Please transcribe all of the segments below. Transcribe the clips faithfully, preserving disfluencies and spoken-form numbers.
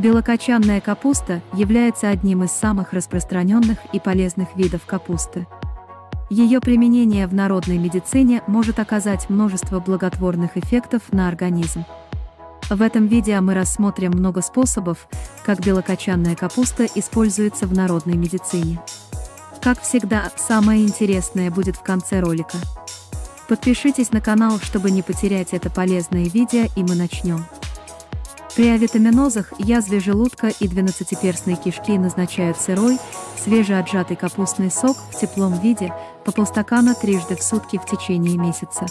Белокочанная капуста является одним из самых распространенных и полезных видов капусты. Ее применение в народной медицине может оказать множество благотворных эффектов на организм. В этом видео мы рассмотрим много способов, как белокочанная капуста используется в народной медицине. Как всегда, самое интересное будет в конце ролика. Подпишитесь на канал, чтобы не потерять это полезное видео, и мы начнем. При авитаминозах, язве желудка и двенадцатиперстной кишки назначают сырой, свежеотжатый капустный сок в теплом виде, по полстакана трижды в сутки в течение месяца.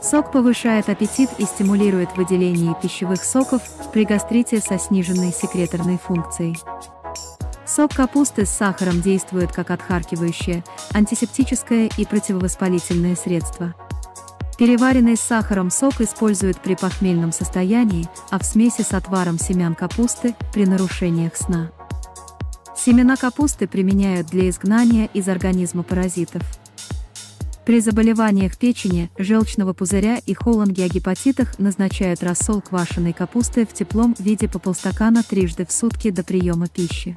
Сок повышает аппетит и стимулирует выделение пищевых соков при гастрите со сниженной секреторной функцией. Сок капусты с сахаром действует как отхаркивающее, антисептическое и противовоспалительное средство. Переваренный с сахаром сок используют при похмельном состоянии, а в смеси с отваром семян капусты при нарушениях сна. Семена капусты применяют для изгнания из организма паразитов. При заболеваниях печени, желчного пузыря и холангиогепатитах назначают рассол квашеной капусты в теплом виде по полстакана трижды в сутки до приема пищи.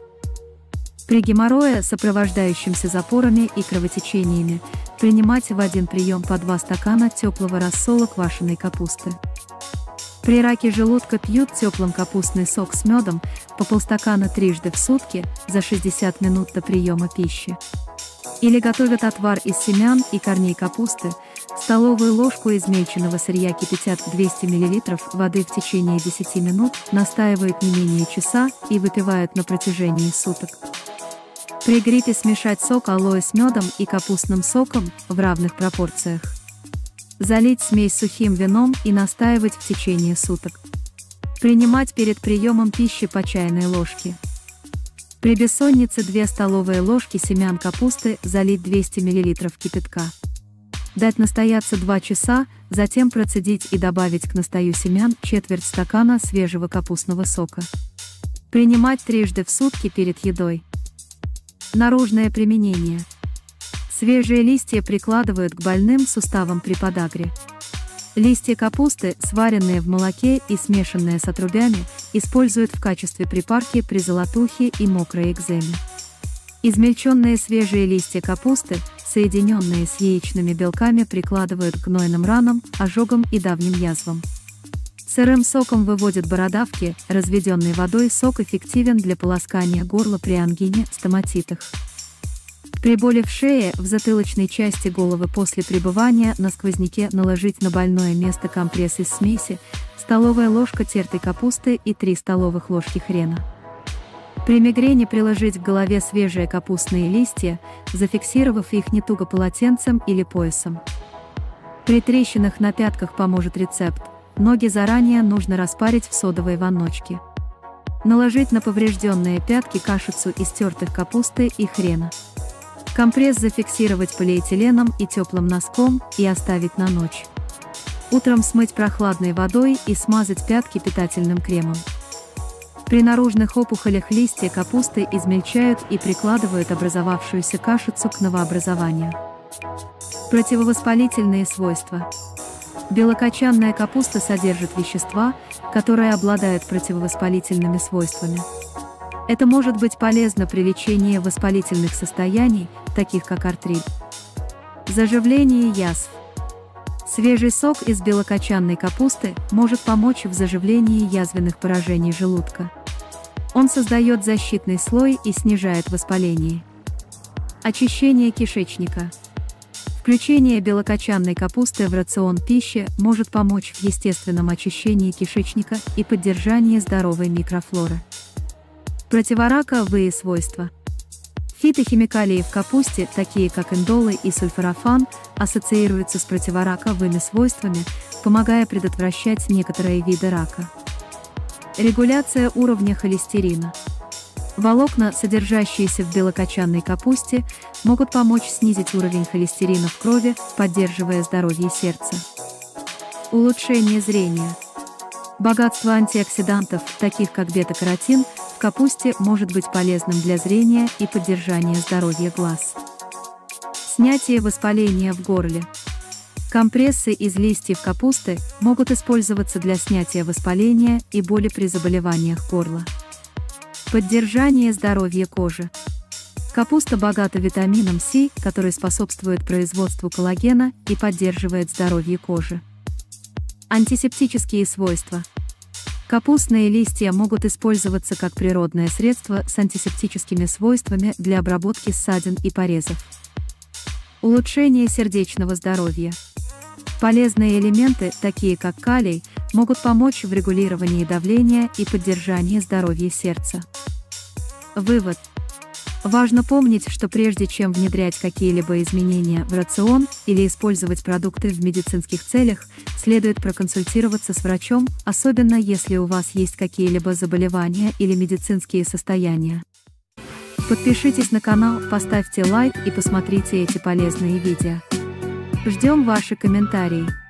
При геморрое, сопровождающемся запорами и кровотечениями, принимать в один прием по два стакана теплого рассола квашеной капусты. При раке желудка пьют теплым капустный сок с медом по полстакана трижды в сутки за шестьдесят минут до приема пищи. Или готовят отвар из семян и корней капусты, столовую ложку измельченного сырья кипятят двести миллилитров воды в течение десяти минут, настаивают не менее часа и выпивают на протяжении суток. При гриппе смешать сок алоэ с медом и капустным соком в равных пропорциях. Залить смесь сухим вином и настаивать в течение суток. Принимать перед приемом пищи по чайной ложке. При бессоннице две столовые ложки семян капусты, залить двести миллилитров кипятка. Дать настояться два часа, затем процедить и добавить к настою семян четверть стакана свежего капустного сока. Принимать трижды в сутки перед едой. Наружное применение. Свежие листья прикладывают к больным суставам при подагре. Листья капусты, сваренные в молоке и смешанные с отрубями, используют в качестве припарки при золотухе и мокрой экземе. Измельченные свежие листья капусты, соединенные с яичными белками, прикладывают к гнойным ранам, ожогам и давним язвам. Сырым соком выводят бородавки, разведенный водой сок эффективен для полоскания горла при ангине, стоматитах. При боли в шее, в затылочной части головы после пребывания на сквозняке наложить на больное место компресс из смеси, столовая ложка тертой капусты и три столовых ложки хрена. При мигрени приложить к голове свежие капустные листья, зафиксировав их не туго полотенцем или поясом. При трещинах на пятках поможет рецепт. Ноги заранее нужно распарить в содовой ванночке. Наложить на поврежденные пятки кашицу из тертых капусты и хрена. Компресс зафиксировать полиэтиленом и теплым носком и оставить на ночь. Утром смыть прохладной водой и смазать пятки питательным кремом. При наружных опухолях листья капусты измельчают и прикладывают образовавшуюся кашицу к новообразованию. Противовоспалительные свойства. Белокочанная капуста содержит вещества, которые обладают противовоспалительными свойствами. Это может быть полезно при лечении воспалительных состояний, таких как артрит. Заживление язв. Свежий сок из белокочанной капусты может помочь в заживлении язвенных поражений желудка. Он создает защитный слой и снижает воспаление. Очищение кишечника. Включение белокочанной капусты в рацион пищи может помочь в естественном очищении кишечника и поддержании здоровой микрофлоры. Противораковые свойства. Фитохимикалии в капусте, такие как индолы и сульфорафан, ассоциируются с противораковыми свойствами, помогая предотвращать некоторые виды рака. Регуляция уровня холестерина. Волокна, содержащиеся в белокочанной капусте, могут помочь снизить уровень холестерина в крови, поддерживая здоровье сердца. Улучшение зрения. Богатство антиоксидантов, таких как бета-каротин, в капусте может быть полезным для зрения и поддержания здоровья глаз. Снятие воспаления в горле. Компрессы из листьев капусты могут использоваться для снятия воспаления и боли при заболеваниях горла. Поддержание здоровья кожи. Капуста богата витамином С, который способствует производству коллагена и поддерживает здоровье кожи. Антисептические свойства. Капустные листья могут использоваться как природное средство с антисептическими свойствами для обработки ссадин и порезов. Улучшение сердечного здоровья. Полезные элементы, такие как калий, могут помочь в регулировании давления и поддержании здоровья сердца. Вывод. Важно помнить, что прежде чем внедрять какие-либо изменения в рацион или использовать продукты в медицинских целях, следует проконсультироваться с врачом, особенно если у вас есть какие-либо заболевания или медицинские состояния. Подпишитесь на канал, поставьте лайк и посмотрите эти полезные видео. Ждем ваши комментарии.